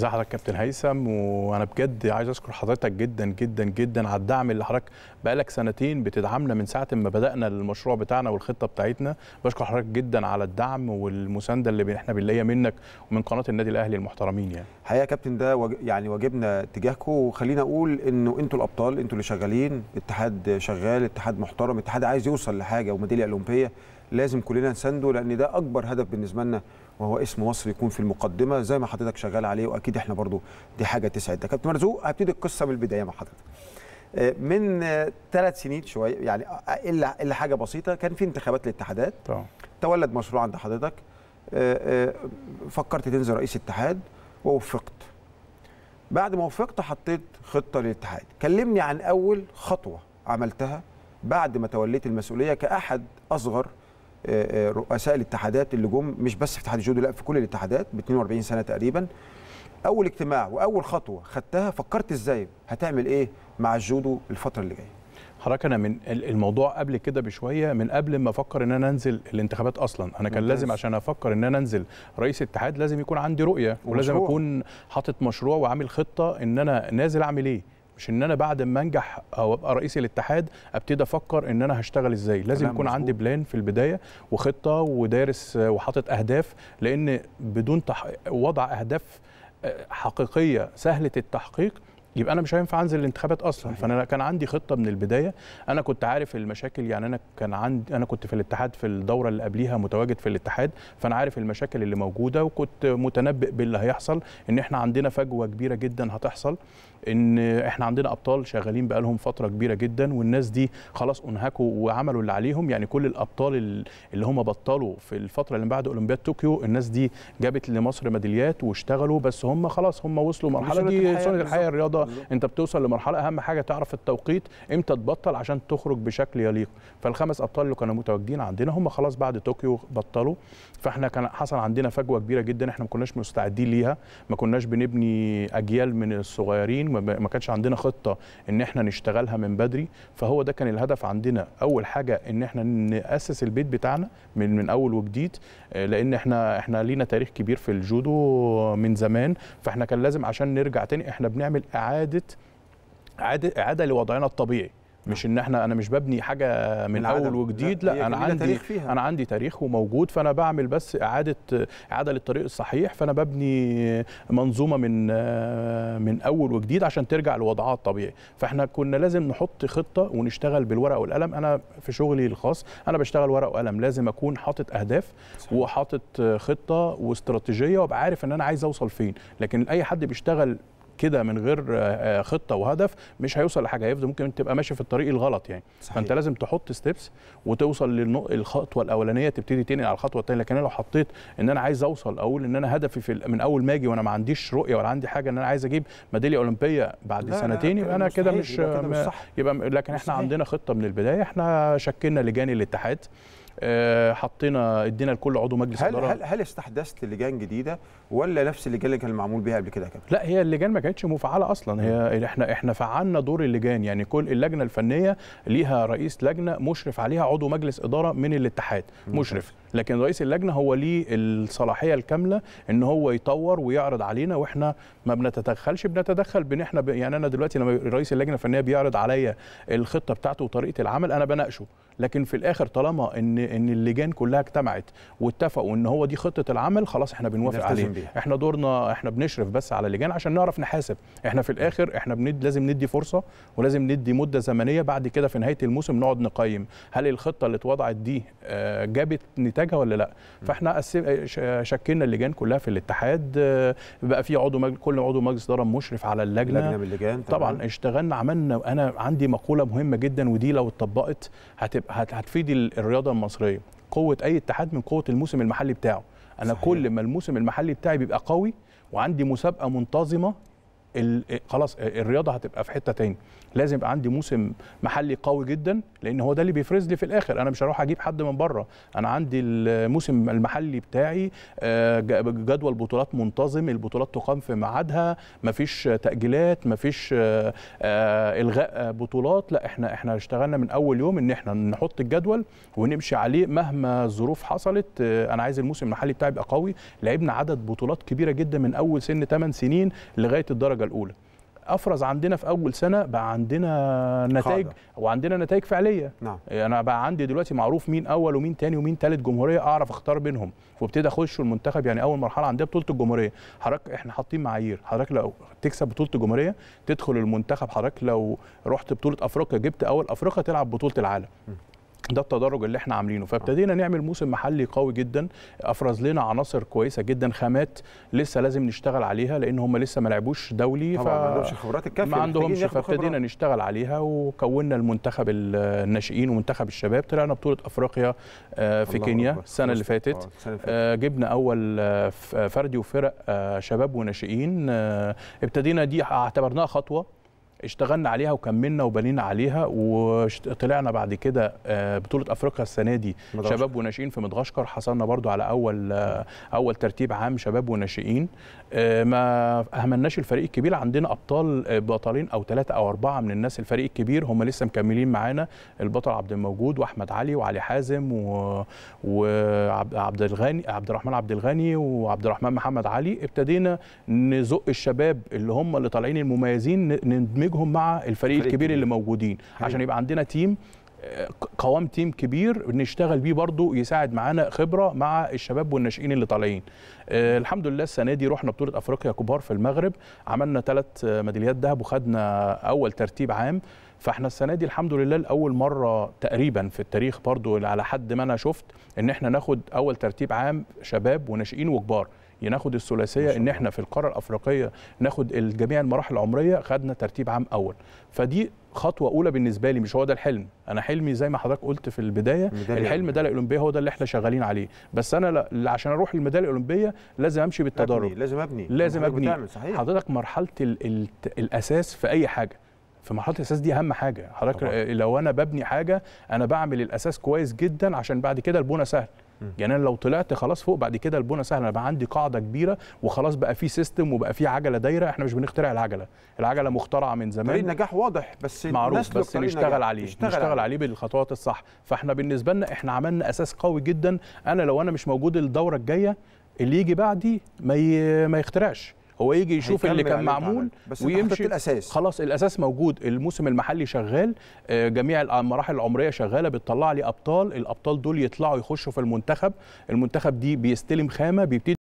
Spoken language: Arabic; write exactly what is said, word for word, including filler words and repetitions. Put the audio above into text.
ازي حضرتك كابتن هيثم؟ وانا بجد عايز اشكر حضرتك جدا جدا جدا على الدعم اللي حضرتك بقالك سنتين بتدعمنا من ساعه ما بدانا المشروع بتاعنا والخطه بتاعتنا. بشكر حضرتك جدا على الدعم والمسانده اللي احنا بنلاقيها منك ومن قناه النادي الاهلي المحترمين. يعني الحقيقه يا كابتن ده يعني واجبنا تجاهكم، وخلينا اقول انه انتوا الابطال، انتوا اللي شغالين، اتحاد شغال، اتحاد محترم، اتحاد عايز يوصل لحاجه وميداليه اولمبيه، لازم كلنا نسنده لان ده اكبر هدف بالنسبه لنا، وهو اسم مصر يكون في المقدمه زي ما حضرتك شغال عليه، واكيد احنا برضو دي حاجه تسعدنا. كابتن مرزوق، هبتدي القصه من البدايه مع حضرتك. من ثلاث سنين شويه يعني الا الا حاجه بسيطه، كان في انتخابات للاتحادات، تولد مشروع عند حضرتك، فكرت تنزل رئيس اتحاد ووفقت. بعد ما وفقت حطيت خطه للاتحاد. كلمني عن اول خطوه عملتها بعد ما توليت المسؤوليه كاحد اصغر رؤساء الاتحادات اللي جم، مش بس في اتحاد الجودو، لا في كل الاتحادات، ب اثنين وأربعين سنه تقريبا. اول اجتماع واول خطوه خدتها، فكرت ازاي هتعمل ايه مع الجودو الفتره اللي جايه؟ حضرتك انا من الموضوع قبل كده بشويه، من قبل ما افكر ان انا انزل الانتخابات اصلا، انا كان لازم عشان افكر ان انا انزل رئيس اتحاد لازم يكون عندي رؤيه، ولازم اكون حاطط مشروع وعامل خطه ان انا نازل اعمل ايه، مش ان انا بعد ما انجح او ابقى رئيس الاتحاد ابتدي افكر ان انا هشتغل ازاي. لازم يكون مزبوط. عندي بلان في البدايه وخطه ودارس وحاطط اهداف، لان بدون تح... وضع اهداف حقيقيه سهله التحقيق يبقى انا مش هينفع انزل الانتخابات اصلا. فانا كان عندي خطه من البدايه، انا كنت عارف المشاكل، يعني انا كان عندي انا كنت في الاتحاد في الدوره اللي قبليها متواجد في الاتحاد، فانا عارف المشاكل اللي موجوده وكنت متنبئ باللي هيحصل، ان احنا عندنا فجوه كبيره جدا هتحصل، ان احنا عندنا ابطال شغالين بقالهم فتره كبيره جدا والناس دي خلاص انهكوا وعملوا اللي عليهم. يعني كل الابطال اللي هم بطلوا في الفتره اللي بعد اولمبياد طوكيو الناس دي جابت لمصر ميداليات واشتغلوا، بس هم خلاص هم وصلوا مرحله دي سنه الحياه الرياضه، انت بتوصل لمرحله اهم حاجه تعرف التوقيت امتى تبطل عشان تخرج بشكل يليق. فالخمس ابطال اللي كانوا متواجدين عندنا هم خلاص بعد طوكيو بطلوا، فاحنا كان حصل عندنا فجوه كبيره جدا احنا ما كناش مستعدين ليها، ما كناش بنبني اجيال من الصغيرين، ما كانش عندنا خطه ان احنا نشتغلها من بدري. فهو ده كان الهدف عندنا، اول حاجه ان احنا ناسس البيت بتاعنا من من اول وجديد، لان احنا احنا لينا تاريخ كبير في الجودو من زمان، فاحنا كان لازم عشان نرجع تاني احنا بنعمل إعادة إعادة إعادة لوضعنا الطبيعي، مش ان احنا انا مش ببني حاجه من اول وجديد، لا, لا انا عندي انا عندي تاريخ وموجود، فانا بعمل بس اعاده اعاده للطريق الصحيح، فانا ببني منظومه من من اول وجديد عشان ترجع لوضعها الطبيعي. فاحنا كنا لازم نحط خطه ونشتغل بالورقه والقلم. انا في شغلي الخاص انا بشتغل ورقه وقلم، لازم اكون حاطط اهداف وحاطط خطه واستراتيجيه وابقى عارف ان انا عايز اوصل فين، لكن اي حد بيشتغل كده من غير خطه وهدف مش هيوصل لحاجه، هيفضل ممكن تبقى ماشي في الطريق الغلط يعني. صحيح. فانت لازم تحط ستيبس وتوصل للخطوه الاولانيه تبتدي تنقل على الخطوه الثانيه، لكن لو حطيت ان انا عايز اوصل اقول ان انا هدفي في من اول ما اجي وانا ما عنديش رؤيه ولا عندي حاجه ان انا عايز اجيب ميداليه اولمبيه بعد سنتين، يبقى انا كده مش يبقى, مش صح. يبقى لكن احنا عندنا خطه من البدايه، احنا شكلنا لجان الاتحاد، حطينا ادينا لكل عضو مجلس اداره. هل, هل هل استحدثت لجان جديده ولا نفس اللجان اللي كان معمول بيها قبل كده يا كابتن؟ لا، هي اللجان ما كانتش مفعله اصلا، هي احنا احنا فعلنا دور اللجان، يعني كل اللجنه الفنيه ليها رئيس لجنه مشرف عليها عضو مجلس اداره من الاتحاد مشرف، لكن رئيس اللجنه هو ليه الصلاحيه الكامله ان هو يطور ويعرض علينا، واحنا ما بنتدخلش بنتدخل بان احنا ب... يعني انا دلوقتي لما رئيس اللجنه الفنيه بيعرض عليا الخطه بتاعته وطريقه العمل انا بناقشه، لكن في الاخر طالما ان ان اللجان كلها اجتمعت واتفقوا ان هو دي خطه العمل خلاص احنا بنوافق عليه. احنا دورنا احنا بنشرف بس على اللجان عشان نعرف نحاسب، احنا في الاخر احنا بند... لازم ندي فرصه ولازم ندي مده زمنيه، بعد كده في نهايه الموسم نقعد نقيم هل الخطه اللي اتوضعت دي جابت نتاجها ولا لا. فاحنا شكلنا اللجان كلها في الاتحاد، بقى في عضو مجل... كل عضو مجلس اداره مشرف على اللجنه اللجان. طبعا اشتغلنا عملنا، انا عندي مقوله مهمه جدا ودي لو اتطبقت هتبقى هتفيد الرياضه المصريه. قوه اي اتحاد من قوه الموسم المحلي بتاعه. انا صحيح. كل ما الموسم المحلي بتاعي بيبقى قوي وعندي مسابقه منتظمه خلاص الرياضه هتبقى في حته تاني. لازم يبقى عندي موسم محلي قوي جدا، لان هو ده اللي بيفرز لي في الاخر. انا مش هروح اجيب حد من بره، انا عندي الموسم المحلي بتاعي، جدول بطولات منتظم، البطولات تقام في ميعادها، مفيش تاجيلات، مفيش الغاء بطولات. لا، احنا احنا اشتغلنا من اول يوم ان احنا نحط الجدول ونمشي عليه مهما الظروف حصلت. انا عايز الموسم المحلي بتاعي يبقى قوي. لعبنا عدد بطولات كبيره جدا من اول سن ثمان سنين لغايه الدرجه الأولى. أفرز عندنا في أول سنة بقى عندنا نتائج، وعندنا نتائج فعلية. نعم. أنا بقى عندي دلوقتي معروف مين أول ومين تاني ومين تالت جمهورية، أعرف أختار بينهم، وابتدي أخش المنتخب. يعني أول مرحلة عندها بطولة الجمهورية، حضرتك إحنا حاطين معايير، حضرتك لو تكسب بطولة الجمهورية تدخل المنتخب، حضرتك لو رحت بطولة أفريقيا جبت أول أفريقيا تلعب بطولة العالم. م. ده التدرج اللي احنا عاملينه. فابتدينا نعمل موسم محلي قوي جدا، افرز لنا عناصر كويسه جدا، خامات لسه لازم نشتغل عليها، لان هم لسه ما لعبوش دولي، ف ما عندهمش الخبرات الكافيه، ما عندهمش. فابتدينا نشتغل عليها وكونا المنتخب الناشئين ومنتخب الشباب. طلعنا بطوله افريقيا في كينيا السنه اللي فاتت، جبنا اول فردي وفرق شباب وناشئين. ابتدينا دي اعتبرناها خطوه اشتغلنا عليها وكملنا وبنينا عليها، وطلعنا بعد كده بطولة أفريقيا السنة دي مدغشقر. شباب وناشئين في مدغشقر، حصلنا برضو على أول أول ترتيب عام شباب وناشئين. ما أهملناش الفريق الكبير، عندنا أبطال بطلين أو ثلاثة أو أربعة من الناس الفريق الكبير هم لسه مكملين معانا، البطل عبد الموجود وأحمد علي وعلي حازم وعبد الغني عبد الرحمن عبد الغني وعبد الرحمن محمد علي. ابتدينا نزق الشباب اللي هم اللي طالعين المميزين، ندمجهم مع الفريق الكبير اللي موجودين، عشان يبقى عندنا تيم، قوام تيم كبير نشتغل بيه برضو، يساعد معانا خبرة مع الشباب والناشئين اللي طالعين. آه الحمد لله السنة دي رحنا بطولة أفريقيا كبار في المغرب، عملنا ثلاث ميداليات ذهب وخدنا أول ترتيب عام. فاحنا السنه دي الحمد لله لاول مره تقريبا في التاريخ برضو على حد ما انا شفت ان احنا ناخد اول ترتيب عام شباب وناشئين وكبار، ناخد الثلاثيه ان احنا في القاره الافريقيه ناخد جميع المراحل العمريه، خدنا ترتيب عام اول. فدي خطوه اولى بالنسبه لي، مش هو ده الحلم. انا حلمي زي ما حضرتك قلت في البدايه، الحلم ده الاولمبيه، هو ده اللي احنا شغالين عليه. بس انا عشان اروح الميداليه الاولمبيه لازم امشي بالتدرج، لازم ابني لازم ابني حضرتك مرحله ال ال الاساس في اي حاجه. في مرحله الاساس دي اهم حاجه حضرتك. لو انا ببني حاجه انا بعمل الاساس كويس جدا، عشان بعد كده البونه سهل. يعني انا لو طلعت خلاص فوق بعد كده البونه سهل، انا بقى عندي قاعده كبيره وخلاص، بقى في سيستم وبقى في عجله دايره. احنا مش بنخترع العجله، العجله مخترعه من زمان، طريق نجاح واضح بس معروف، بس نشتغل عليه نشتغل عليه بالخطوات الصح. فاحنا بالنسبه لنا احنا عملنا اساس قوي جدا. انا لو انا مش موجود الدوره الجايه، اللي يجي بعدي ما ي... ما يخترعش، هو يجي يشوف اللي كان معمول ويمشي. الأساس خلاص، الأساس موجود، الموسم المحلي شغال، جميع المراحل العمرية شغالة، بتطلع لي أبطال، الأبطال دول يطلعوا يخشوا في المنتخب، المنتخب دي بيستلم خامة، بيبتدي